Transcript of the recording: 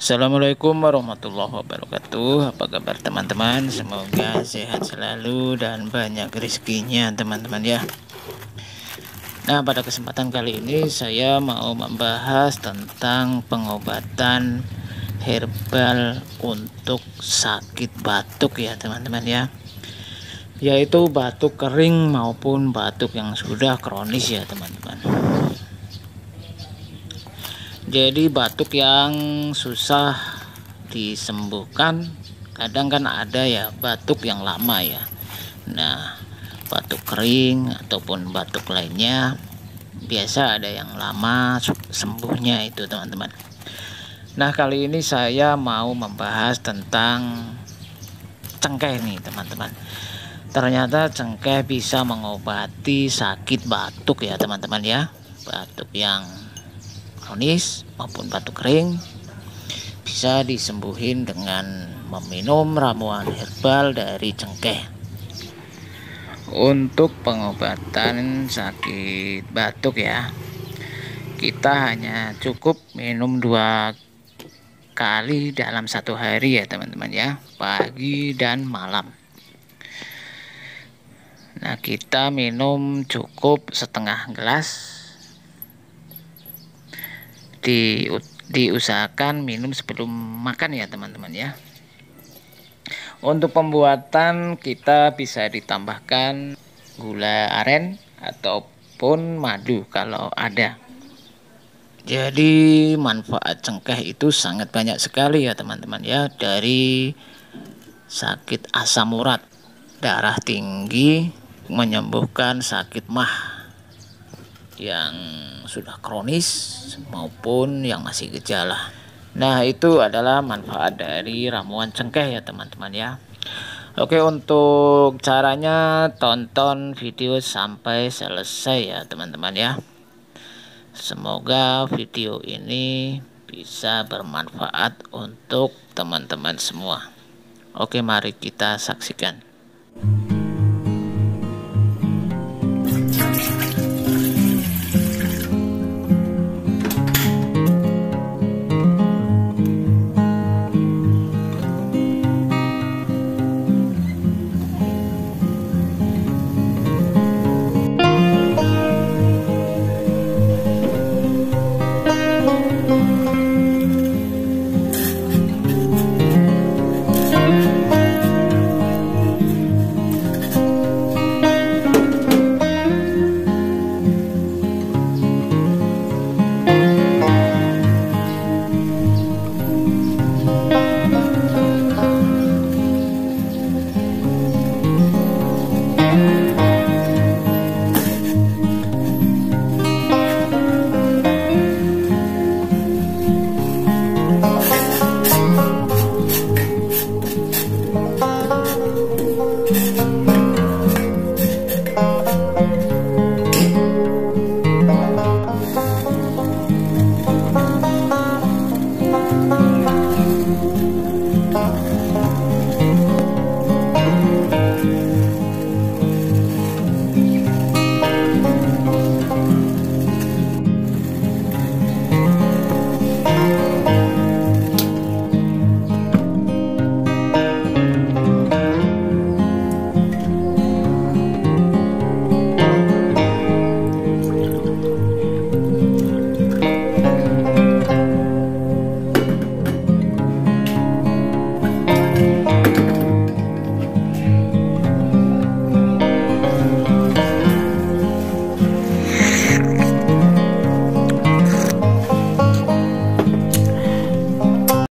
Assalamualaikum warahmatullahi wabarakatuh. Apa kabar teman-teman? Semoga sehat selalu dan banyak rezekinya teman-teman ya. Nah, pada kesempatan kali ini saya mau membahas tentang pengobatan herbal untuk sakit batuk ya teman-teman ya, yaitu batuk kering maupun batuk yang sudah kronis ya teman-teman. Jadi batuk yang susah disembuhkan, kadang kan ada ya batuk yang lama ya. Nah, batuk kering ataupun batuk lainnya biasa ada yang lama sembuhnya itu teman-teman. Nah, kali ini saya mau membahas tentang cengkeh nih teman-teman. Ternyata cengkeh bisa mengobati sakit batuk ya teman-teman ya. Batuk yang kronis maupun batuk kering bisa disembuhin dengan meminum ramuan herbal dari cengkeh. Untuk pengobatan sakit batuk ya, kita hanya cukup minum 2 kali dalam 1 hari ya teman-teman ya, pagi dan malam. Nah, kita minum cukup setengah gelas, diusahakan minum sebelum makan ya teman-teman ya. Untuk pembuatan kita bisa ditambahkan gula aren ataupun madu kalau ada. Jadi manfaat cengkeh itu sangat banyak sekali ya teman-teman ya, dari sakit asam urat, darah tinggi, menyembuhkan sakit mah yang sudah kronis maupun yang masih gejala. Nah, itu adalah manfaat dari ramuan cengkeh ya teman-teman ya. Oke, untuk caranya tonton video sampai selesai ya teman-teman ya. Semoga video ini bisa bermanfaat untuk teman-teman semua. Oke, mari kita saksikan.